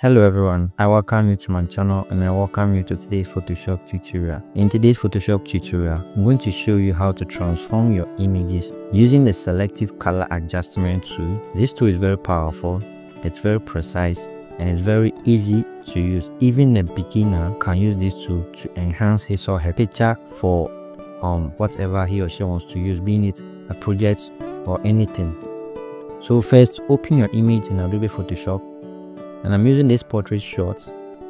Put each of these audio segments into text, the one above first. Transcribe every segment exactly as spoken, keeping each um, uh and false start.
Hello everyone, I welcome you to my channel and I welcome you to today's Photoshop tutorial. In today's Photoshop tutorial, I'm going to show you how to transform your images using the selective color adjustment tool. This tool is very powerful, it's very precise, and it's very easy to use. Even a beginner can use this tool to enhance his or her picture for um whatever he or she wants to use, being it a project or anything. So first, open your image in Adobe Photoshop. And I'm using this portrait shot,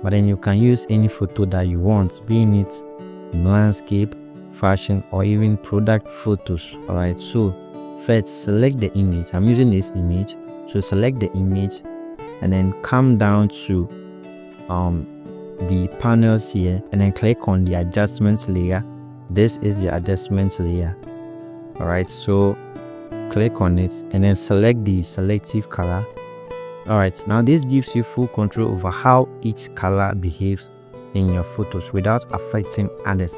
but then you can use any photo that you want, being it landscape, fashion, or even product photos. Alright, so first select the image. I'm using this image, so select the image and then come down to um the panels here and then click on the adjustments layer. This is the adjustments layer. Alright, so click on it and then select the selective color. Alright, now this gives you full control over how each color behaves in your photos without affecting others.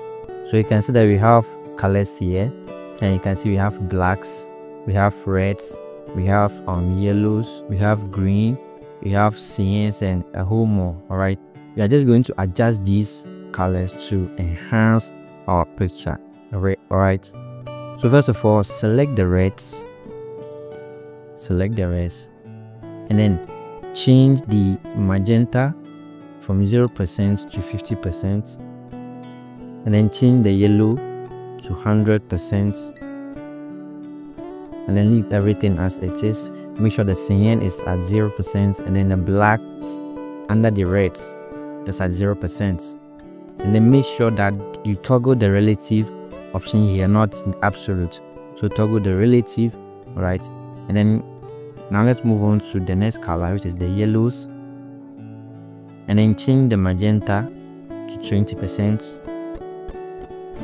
So you can see that we have colors here, and you can see we have blacks, we have reds, we have um yellows, we have green, we have cyans, and a whole more. Alright, we are just going to adjust these colors to enhance our picture. Alright, so first of all, select the reds, select the reds. And then change the magenta from zero percent to fifty percent, and then change the yellow to one hundred percent, and then leave everything as it is. Make sure the cyan is at zero percent, and then the blacks under the reds is at zero percent. And then make sure that you toggle the relative option here, not the absolute. So toggle the relative, alright, and then now let's move on to the next color, which is the yellows, and then change the magenta to twenty percent,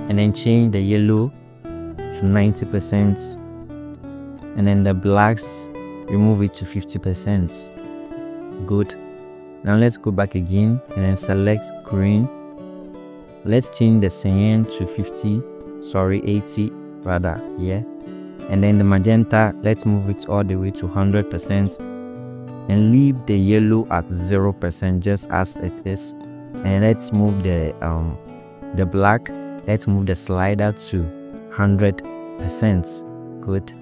and then change the yellow to ninety percent, and then the blacks, remove it to fifty percent. Good. Now let's go back again and then select green. Let's change the cyan to fifty sorry eighty rather, yeah. And then the magenta, let's move it all the way to one hundred percent and leave the yellow at zero percent just as it is. And let's move the um the black, let's move the slider to one hundred percent. Good.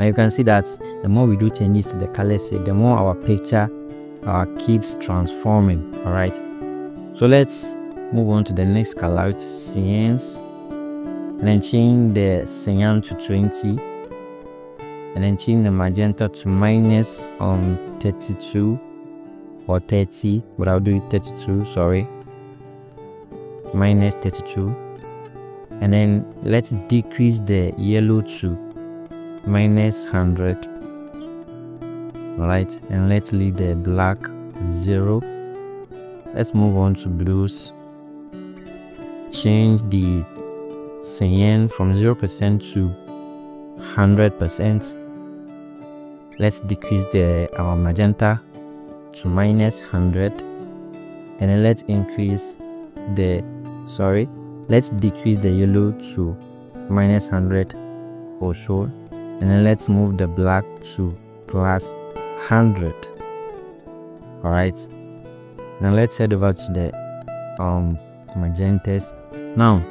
Now you can see that the more we do changes to the color shade, the more our picture uh, keeps transforming. All right, so let's move on to the next color, it's cyan, and then change the cyan to twenty, and then change the magenta to minus um thirty-two or thirty, but I'll do it thirty-two, sorry, minus thirty-two. And then let's decrease the yellow to minus one hundred. All right, and let's leave the black zero. Let's move on to blues. Change the cyan from zero percent to one hundred percent. Let's decrease the our magenta to minus one hundred, and then let's increase the sorry let's decrease the yellow to minus one hundred or so, and then let's move the black to plus one hundred. All right, now let's head over to the um magentas. Now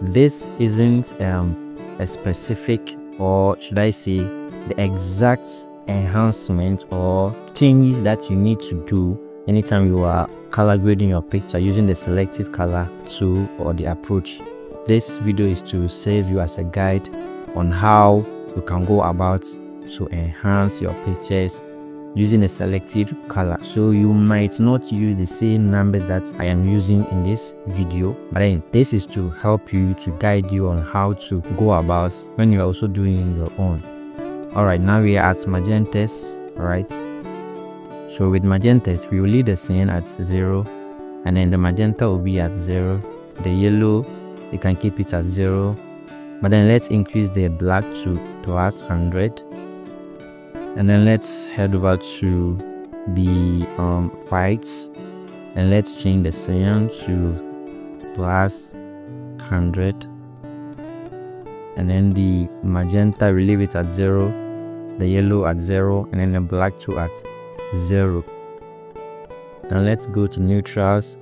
this isn't um a specific, or should I say the exact enhancement or changes that you need to do anytime you are color grading your picture using the selective color tool or the approach. This video is to serve you as a guide on how you can go about to enhance your pictures using a selective color. So you might not use the same numbers that I am using in this video, but then this is to help you, to guide you on how to go about when you are also doing your own. All right, now we are at magentas. All right, so with magentas we will leave the cyan at zero, and then the magenta will be at zero. The yellow, you can keep it at zero, but then let's increase the black to plus one hundred. And then let's head over to the um, whites, and let's change the cyan to plus one hundred, and then the magenta, we leave it at zero, the yellow at zero, and then the black too at zero. Now let's go to neutrals,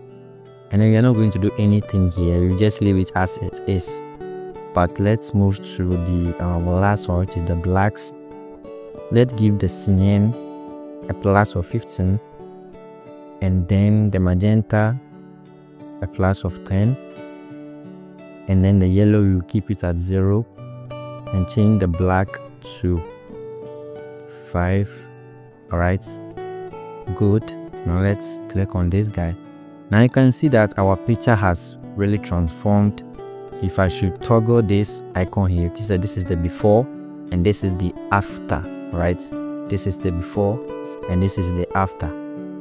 and then we are not going to do anything here, we we'll just leave it as it is. But let's move to the um, last one, which is the blacks. Let's give the cyan a plus of fifteen, and then the magenta a plus of ten, and then the yellow you keep it at zero and change the black to five. All right, good. Now let's click on this guy. Now you can see that our picture has really transformed. If I should toggle this icon here, so this is the before and this is the after, right? This is the before and this is the after.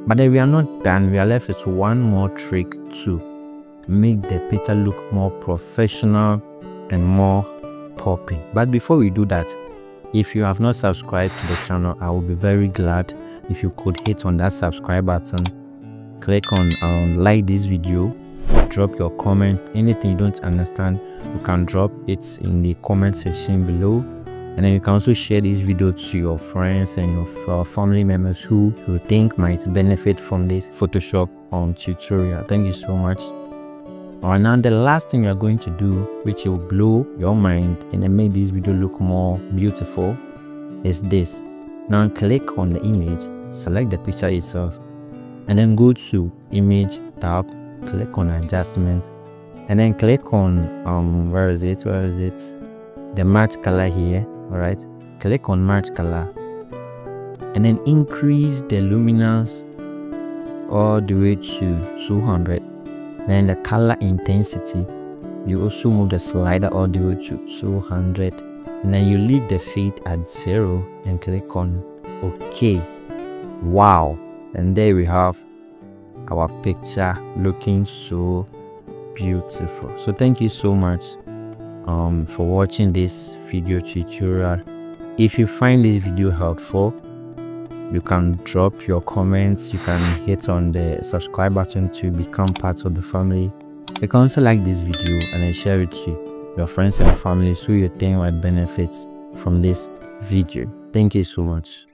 But then we are not done, we are left with one more trick to make the picture look more professional and more popping. But before we do that, if you have not subscribed to the channel, I will be very glad if you could hit on that subscribe button, click on um, like this video, drop your comment. Anything you don't understand, you can drop it in the comment section below, and then you can also share this video to your friends and your uh, family members who you think might benefit from this Photoshop um, tutorial. Thank you so much. Alright, now the last thing you are going to do, which will blow your mind and then make this video look more beautiful, is this. Now click on the image, select the picture itself, and then go to image tab, click on adjustment, and then click on um where is it where is it the match color here. All right, click on match color and then increase the luminance all the way to two hundred. Then the color intensity, you also move the slider all the way to two hundred, and then you leave the fade at zero and click on OK. Wow, and there we have our picture looking so beautiful. So thank you so much um, for watching this video tutorial. If you find this video helpful, you can drop your comments, you can hit on the subscribe button to become part of the family. You can also like this video and then share it to your friends and families who you think might benefit from this video. Thank you so much.